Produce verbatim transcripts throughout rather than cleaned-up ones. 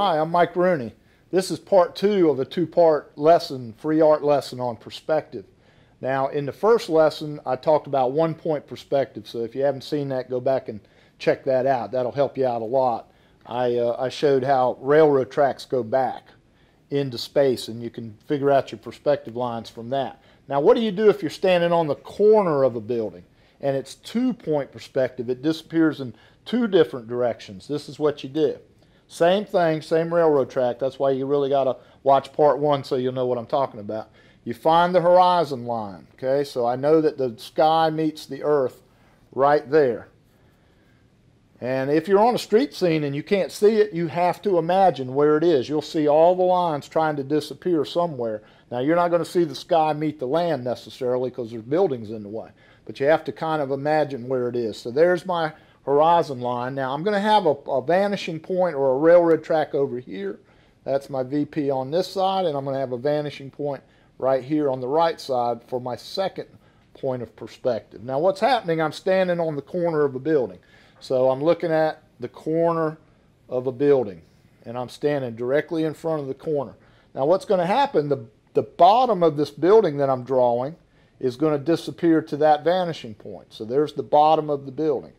Hi, I'm Mike Rooney. This is part two of a two-part lesson, free art lesson on perspective. Now, in the first lesson, I talked about one-point perspective, so if you haven't seen that, go back and check that out. That'll help you out a lot. I, uh, I showed how railroad tracks go back into space, and you can figure out your perspective lines from that. Now, what do you do if you're standing on the corner of a building and it's two-point perspective? It disappears in two different directions. This is what you do. Same thing, same railroad track. That's why you really got to watch part one so you'll know what I'm talking about. You find the horizon line, okay? So I know that the sky meets the earth right there. And if you're on a street scene and you can't see it, you have to imagine where it is. You'll see all the lines trying to disappear somewhere. Now, you're not going to see the sky meet the land necessarily because there's buildings in the way, but you have to kind of imagine where it is. So there's my horizon line. Now I'm going to have a, a vanishing point or a railroad track over here. That's my V P on this side, and I'm going to have a vanishing point right here on the right side for my second point of perspective. Now what's happening, I'm standing on the corner of a building. So I'm looking at the corner of a building, and I'm standing directly in front of the corner. Now what's going to happen, the, the bottom of this building that I'm drawing is going to disappear to that vanishing point. So there's the bottom of the building.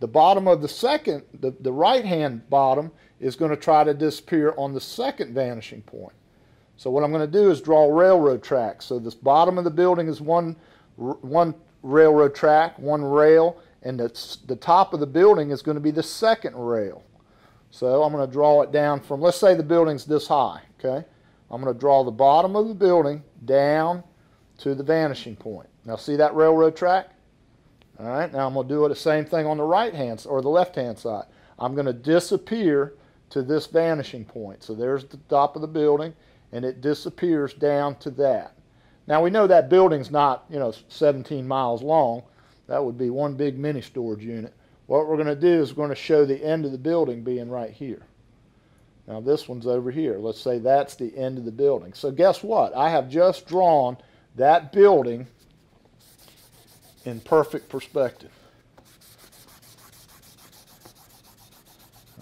The bottom of the second, the, the right-hand bottom, is going to try to disappear on the second vanishing point. So what I'm going to do is draw railroad tracks. So this bottom of the building is one, one railroad track, one rail, and the, the top of the building is going to be the second rail. So I'm going to draw it down from, let's say the building's this high, okay? I'm going to draw the bottom of the building down to the vanishing point. Now see that railroad track? All right, now I'm going to do the same thing on the right hand or the left hand side. I'm going to disappear to this vanishing point. So there's the top of the building, and it disappears down to that. Now we know that building's not, you know, seventeen miles long. That would be one big mini storage unit. What we're going to do is we're going to show the end of the building being right here. Now this one's over here. Let's say that's the end of the building. So guess what? I have just drawn that building in perfect perspective.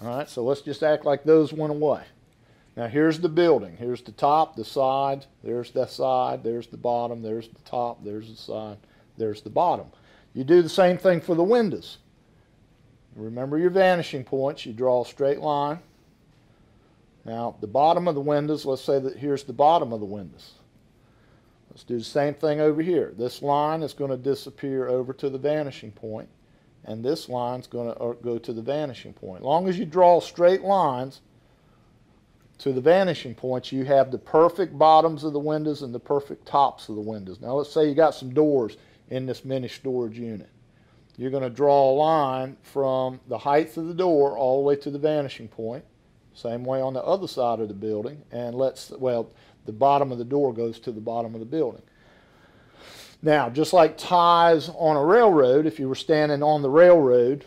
All right, so let's just act like those went away. Now here's the building. Here's the top, the side, there's the side, there's the bottom, there's the top, there's the side, there's the bottom. You do the same thing for the windows. Remember your vanishing points. You draw a straight line. Now the bottom of the windows, let's say that here's the bottom of the windows. Let's do the same thing over here. This line is going to disappear over to the vanishing point, and this line's going to go to the vanishing point. As long as you draw straight lines to the vanishing points, you have the perfect bottoms of the windows and the perfect tops of the windows. Now let's say you got some doors in this mini storage unit. You're going to draw a line from the height of the door all the way to the vanishing point. Same way on the other side of the building, and let's, well, the bottom of the door goes to the bottom of the building. Now, just like ties on a railroad, if you were standing on the railroad,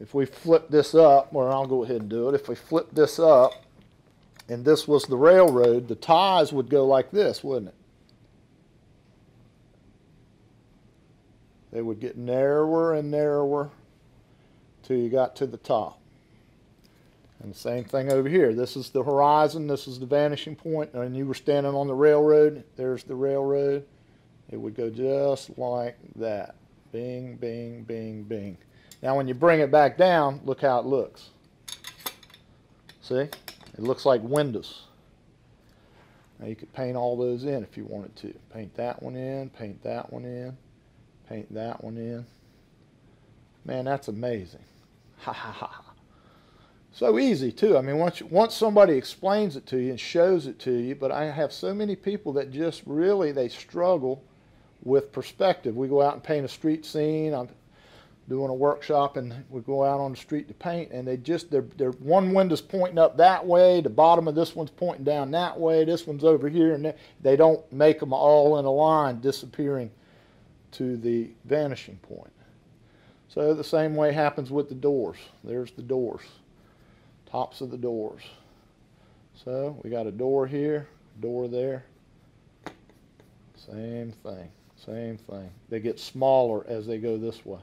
if we flip this up, well, I'll go ahead and do it. If we flip this up, and this was the railroad, the ties would go like this, wouldn't it? They would get narrower and narrower till you got to the top. And the same thing over here. This is the horizon, this is the vanishing point, and you were standing on the railroad, there's the railroad. It would go just like that. Bing, bing, bing, bing. Now when you bring it back down, look how it looks. See? It looks like windows. Now you could paint all those in if you wanted to. Paint that one in, paint that one in, paint that one in. Man, that's amazing. Ha ha ha. So easy too. I mean, once you, once somebody explains it to you and shows it to you, but I have so many people that just really, they struggle with perspective. We go out and paint a street scene. I'm doing a workshop, and we go out on the street to paint, and they just, they're, they're one window's pointing up that way, the bottom of this one's pointing down that way, this one's over here, and they don't make them all in a line disappearing to the vanishing point. So the same way happens with the doors. There's the doors. Tops of the doors. So we got a door here, door there. Same thing, same thing. They get smaller as they go this way.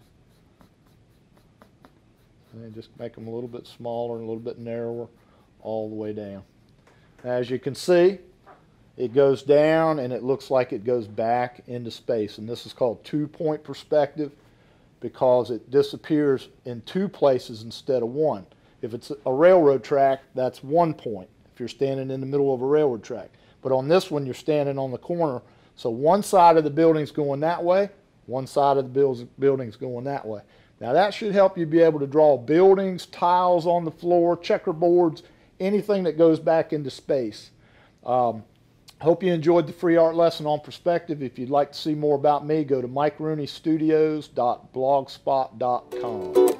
And they just make them a little bit smaller, a little bit narrower all the way down. As you can see, it goes down and it looks like it goes back into space, and this is called two-point perspective because it disappears in two places instead of one. If it's a railroad track, that's one point if you're standing in the middle of a railroad track. But on this one, you're standing on the corner, so one side of the building's going that way, one side of the building's going that way. Now that should help you be able to draw buildings, tiles on the floor, checkerboards, anything that goes back into space. Um, hope you enjoyed the free art lesson on perspective. If you'd like to see more about me, go to Mike Rooney Studios dot blogspot dot com.